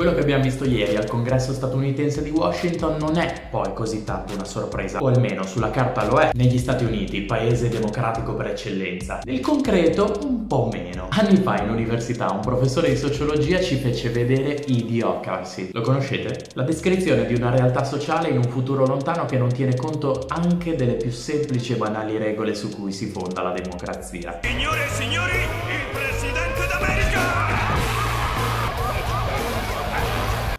Quello che abbiamo visto ieri al congresso statunitense di Washington non è poi così tanto una sorpresa, o almeno sulla carta lo è, negli Stati Uniti, paese democratico per eccellenza. Nel concreto un po' meno. Anni fa in università un professore di sociologia ci fece vedere Idiocracy. Lo conoscete? La descrizione di una realtà sociale in un futuro lontano che non tiene conto anche delle più semplici e banali regole su cui si fonda la democrazia. Signore e signori, il Presidente d'America!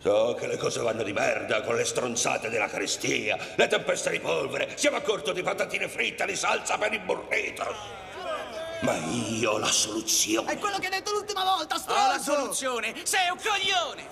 So che le cose vanno di merda con le stronzate della carestia, le tempeste di polvere, siamo a corto di patatine fritte, di salsa per il burrito. Ma io ho la soluzione. È quello che hai detto l'ultima volta, stronzo! Ho la soluzione, sei un coglione!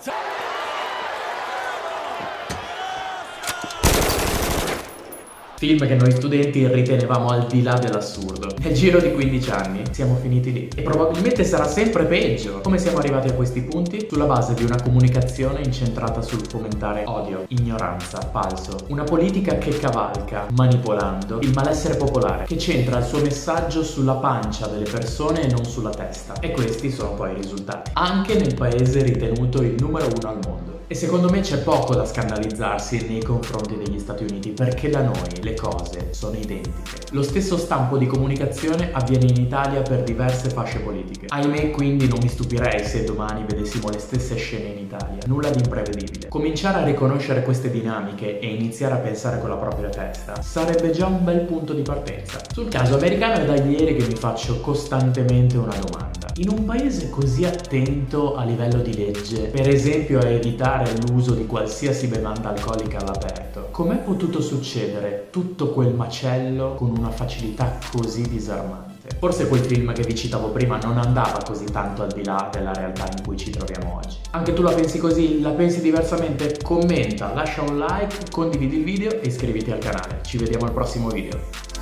Film che noi studenti ritenevamo al di là dell'assurdo. Nel giro di 15 anni siamo finiti lì. E probabilmente sarà sempre peggio. Come siamo arrivati a questi punti? Sulla base di una comunicazione incentrata sul fomentare odio, ignoranza, falso. Una politica che cavalca, manipolando, il malessere popolare, che centra il suo messaggio sulla pancia delle persone e non sulla testa. E questi sono poi i risultati. Anche nel paese ritenuto il numero 1 al mondo. E secondo me c'è poco da scandalizzarsi nei confronti degli Stati Uniti, perché da noi le cose sono identiche. Lo stesso stampo di comunicazione avviene in Italia per diverse fasce politiche. Ahimè, quindi non mi stupirei se domani vedessimo le stesse scene in Italia. Nulla di imprevedibile. Cominciare a riconoscere queste dinamiche e iniziare a pensare con la propria testa sarebbe già un bel punto di partenza. Sul caso americano è da ieri che mi faccio costantemente una domanda. In un paese così attento a livello di legge, per esempio a evitare l'uso di qualsiasi bevanda alcolica all'aperto, com'è potuto succedere tutto quel macello con una facilità così disarmante? Forse quel film che vi citavo prima non andava così tanto al di là della realtà in cui ci troviamo oggi. Anche tu la pensi così? La pensi diversamente? Commenta, lascia un like, condividi il video e iscriviti al canale. Ci vediamo al prossimo video.